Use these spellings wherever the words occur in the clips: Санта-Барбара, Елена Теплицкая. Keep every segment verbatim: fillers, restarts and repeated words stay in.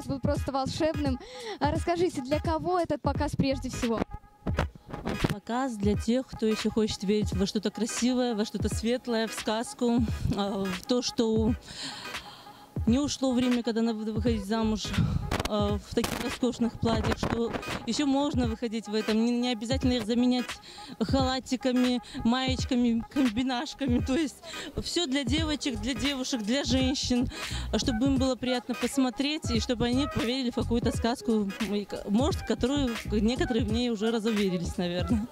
показ был просто волшебным. Расскажите, для кого этот показ прежде всего? Показ для тех, кто еще хочет верить во что-то красивое, во что-то светлое, в сказку, в то, что не ушло время, когда надо выходить замуж в таких роскошных платьях, что еще можно выходить в этом. Не, не обязательно их заменять халатиками, маечками, комбинашками. То есть все для девочек, для девушек, для женщин, чтобы им было приятно посмотреть и чтобы они поверили в какую-то сказку, может, которую некоторые в ней уже разуверились, наверное.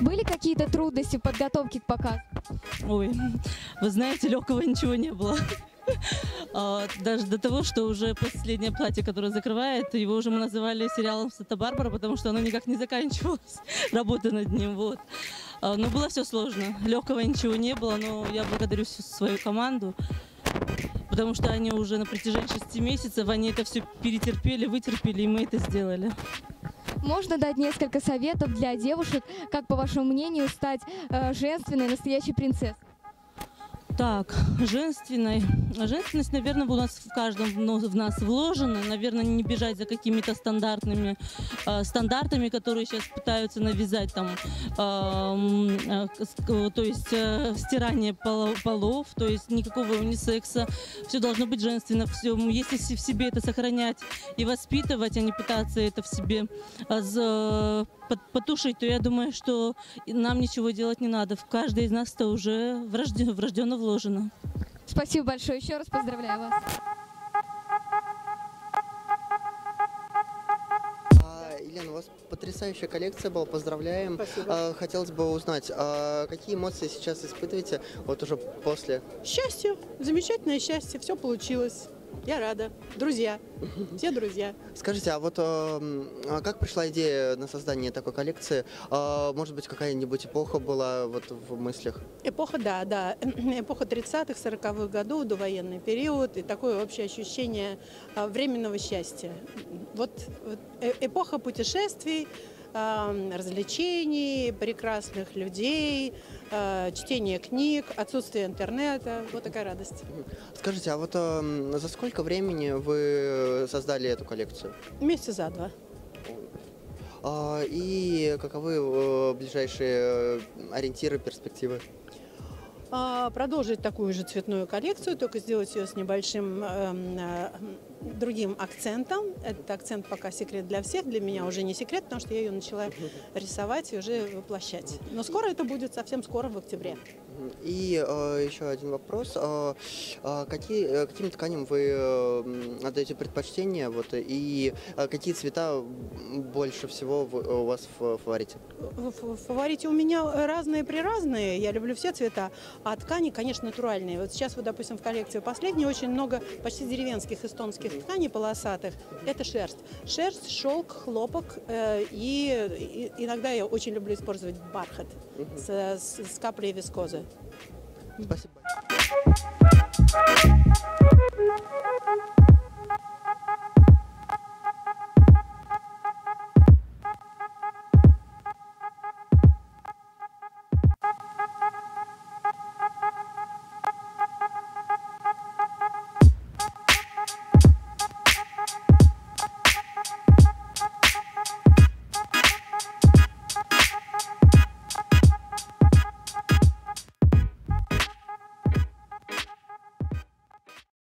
Были какие-то трудности в подготовке к показу? Ой, вы знаете, легкого ничего не было. Даже до того, что уже последнее платье, которое закрывает, его уже мы называли сериалом «Санта-Барбара», потому что оно никак не заканчивалось, работа над ним. Вот. Но было все сложно, легкого ничего не было, но я благодарю всю свою команду, потому что они уже на протяжении шести месяцев, они это все перетерпели, вытерпели, и мы это сделали. Можно дать несколько советов для девушек, как, по вашему мнению, стать женственной, настоящей принцессой? Так, женственной. Женственность, наверное, у нас в каждом в нас вложена. Наверное, не бежать за какими-то стандартными э, стандартами, которые сейчас пытаются навязать там, э, э, то есть э, стирание полов, полов, то есть никакого унисекса. Все должно быть женственно. Все, если в себе это сохранять и воспитывать, а не пытаться это в себе э, потушить, то я думаю, что нам ничего делать не надо. В каждой из нас это уже врожденно вложено. Вложено. Спасибо большое. Еще раз поздравляю вас. Елена, у вас потрясающая коллекция была. Поздравляем. Спасибо. Хотелось бы узнать, какие эмоции сейчас испытываете вот уже после? Счастье. Замечательное счастье. Все получилось. Я рада. Друзья. Все друзья. Скажите, а вот э, как пришла идея на создание такой коллекции? Э, может быть, какая-нибудь эпоха была вот в мыслях? Эпоха, да, да. Эпоха тридцатых, сороковых годов, довоенный период и такое общее ощущение временного счастья. Вот эпоха путешествий, развлечений, прекрасных людей, чтение книг, отсутствие интернета. Вот такая радость. Скажите, а вот а, за сколько времени вы создали эту коллекцию? Месяца за два. А, и каковы ближайшие ориентиры, перспективы? А, продолжить такую же цветную коллекцию, только сделать ее с небольшим э, другим акцентом. Этот акцент пока секрет для всех, для меня уже не секрет, потому что я ее начала рисовать и уже воплощать. Но скоро это будет, совсем скоро, в октябре. И э, еще один вопрос. Э, э, какие, каким тканям вы э, отдаете предпочтение? Вот, и э, какие цвета больше всего в, у вас в фаворите? В, в фаворите у меня разные-преразные. Я люблю все цвета. А ткани, конечно, натуральные. Вот сейчас, вот, допустим, в коллекции последней очень много почти деревенских эстонских тканей полосатых. Это шерсть. Шерсть, шелк, хлопок. Э, и, и иногда я очень люблю использовать бархат с, с, с каплей вискозы. Спасибо.